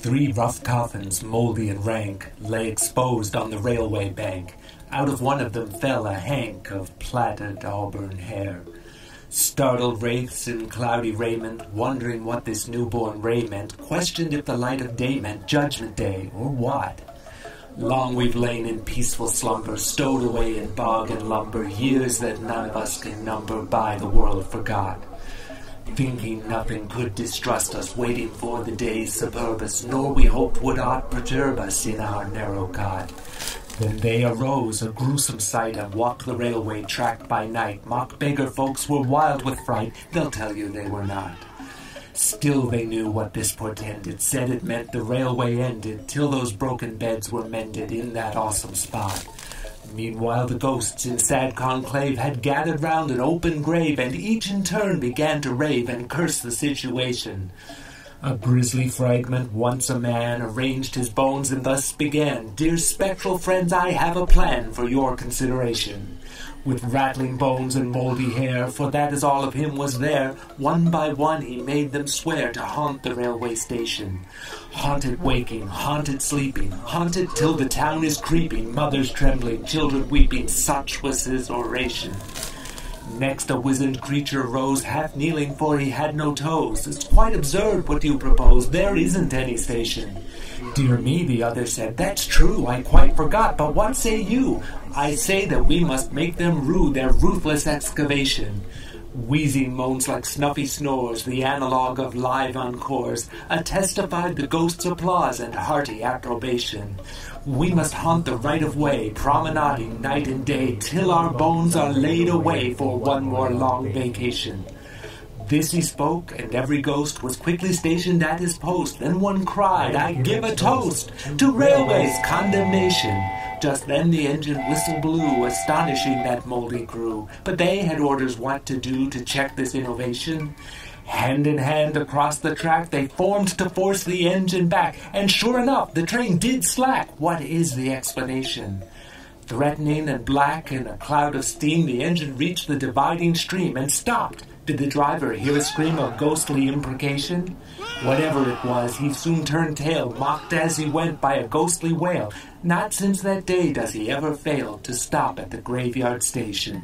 Three rough coffins, moldy and rank, lay exposed on the railway bank. Out of one of them fell a hank of plaited auburn hair. Startled wraiths in cloudy raiment, wondering what this newborn ray meant, questioned if the light of day meant judgment day or what. Long we've lain in peaceful slumber, stowed away in bog and lumber, years that none of us can number, by the world forgot. Thinking nothing could distrust us, waiting for the day's suburbus, nor we hoped would aught perturb us in our narrow God. Then they arose, a gruesome sight, and walked the railway track by night. Mockbeggar folks were wild with fright, they'll tell you they were not. Still they knew what this portended, said it meant the railway ended, till those broken beds were mended in that awesome spot. Meanwhile the ghosts in sad conclave had gathered round an open grave, and each in turn began to rave and curse the situation. A grisly fragment, once a man, arranged his bones and thus began, "Dear spectral friends, I have a plan for your consideration." With rattling bones and mouldy hair, for that is all of him was there, one by one he made them swear to haunt the railway station. Haunted waking, haunted sleeping, haunted till the town is creeping, mothers trembling, children weeping, such was his oration. Next a wizened creature rose, half kneeling, for he had no toes. "It's quite absurd what you propose, there isn't any station." "Dear me," the other said, "that's true, I quite forgot, but what say you? I say that we must make them rue their ruthless excavation." Wheezing moans like snuffy snores, the analogue of live encores, attestified the ghost's applause and hearty approbation. "We must haunt the right-of-way, promenading night and day, till our bones are laid away for one more long vacation." This he spoke, and every ghost was quickly stationed at his post. Then one cried, "I give a toast to railways' condemnation." Just then the engine whistle blew, astonishing that mouldy crew. But they had orders what to do to check this innovation. Hand in hand across the track, they formed to force the engine back. And sure enough, the train did slack. What is the explanation? Threatening and black, in a cloud of steam, the engine reached the dividing stream and stopped. Did the driver hear a scream of ghostly imprecation? Whatever it was, he soon turned tail, mocked as he went by a ghostly wail. Not since that day does he ever fail to stop at the graveyard station.